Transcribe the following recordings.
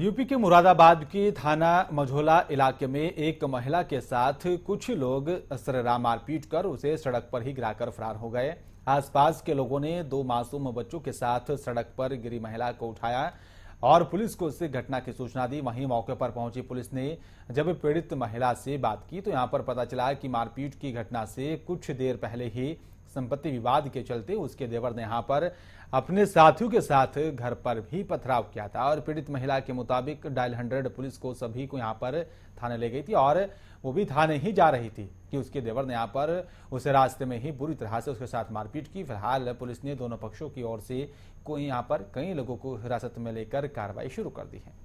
UP के मुरादाबाद के थाना मझोला इलाके में एक महिला के साथ कुछ लोग सरेराम मारपीट कर उसे सड़क पर ही गिराकर फरार हो गए। आसपास के लोगों ने दो मासूम बच्चों के साथ सड़क पर गिरी महिला को उठाया और पुलिस को इस घटना की सूचना दी। वहीं मौके पर पहुंची पुलिस ने जब पीड़ित महिला से बात की तो यहां पर पता चला कि मारपीट की घटना से कुछ देर पहले ही संपत्ति विवाद के चलते उसके देवर ने यहां पर अपने साथियों के साथ घर पर भी पथराव किया था और पीड़ित महिला के मुताबिक डायल 100 पुलिस को सभी को यहां पर थाने ले गई थी और वो भी थाने ही जा रही थी कि उसके देवर ने यहां पर उसे रास्ते में ही बुरी तरह से उसके साथ मारपीट की। फिलहाल पुलिस ने दोनों पक्षों की ओर से कोई यहाँ पर कई लोगों को हिरासत में लेकर कार्रवाई शुरू कर दी है।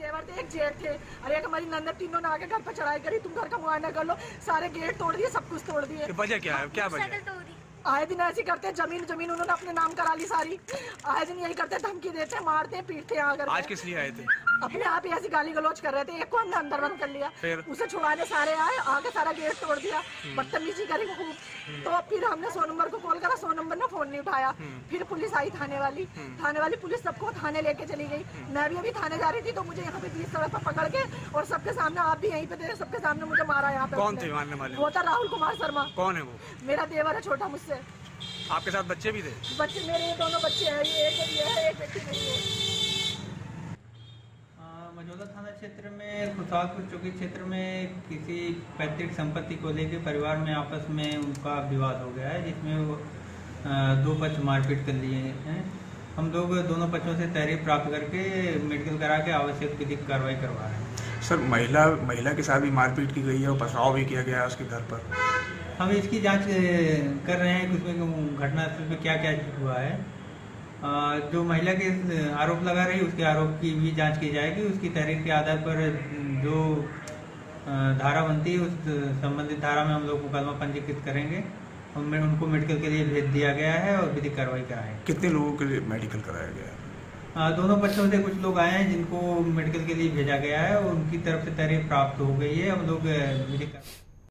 देवर थे, एक जेठ थे। अरे हमारी नंदन तीनों ने आके घर पर चढ़ाई करी, तुम घर का मुआयना कर लो, सारे गेट तोड़ दिए, सब कुछ तोड़ दिए। वजह क्या है? क्या वजह? आए दिन ऐसी करते, जमीन उन्होंने अपने नाम करा ली सारी। आए दिन यही करते, धमकी देते, मारते, पीटते। आज किस लिए आए थे? अपने आप ही ऐसी गाली गलौज कर रहे थे। एक को हमने अंदर बंद कर लिया, उसे छुड़ाने सारे आए, आके सारा गेट तोड़ दिया, बदतमीजी करी खूब। तो फिर हमने 100 नंबर को कॉल करा, 100 नंबर ने फोन नहीं उठाया। फिर पुलिस आई, थाने वाली पुलिस सबको थाने लेके चली गई। मैं भी अभी थाने जा रही थी तो मुझे यहाँ पे 20 सड़क पर पकड़ के और सबके सामने, आप भी यहीं पे थे, सबके सामने मुझे मारा। यहाँ पे होता राहुल कुमार शर्मा। कौन है वो? मेरा देवर है, छोटा मुझसे। आपके साथ बच्चे भी थे? बच्चे मेरे दोनों बच्चे हैं, ये एक भी है, एक बच्ची नहीं है। मझोला थाना क्षेत्र में खुशालपुर चौकी क्षेत्र में किसी पैतृक संपत्ति को लेकर परिवार में आपस में उनका विवाद हो गया है, जिसमें वो दो पक्ष मारपीट कर लिए हैं। हम लोग दोनों पक्षों से तहरीर प्राप्त करके मेडिकल करा के आवश्यक विधिक कार्रवाई करवा रहे हैं। सर, महिला के साथ भी मारपीट की गई है और पथराव भी किया गया है उसके घर पर। हम इसकी जांच कर रहे हैं कि उसमें घटनास्थल पर क्या क्या हुआ है। जो महिला के आरोप लगा रही है उसके आरोप की भी जांच की जाएगी। उसकी तहरीर के आधार पर जो धारा बनती है उस संबंधित धारा में हम लोग मुकदमा पंजीकृत करेंगे। हमें उनको मेडिकल के लिए भेज दिया गया है और विधिक कार्रवाई कराएंगे। कितने लोगों के लिए मेडिकल कराया गया है? दोनों पक्षों से कुछ लोग आए हैं जिनको मेडिकल के लिए भेजा गया है और उनकी तरफ से तहरीर प्राप्त हो गई है। हम लोग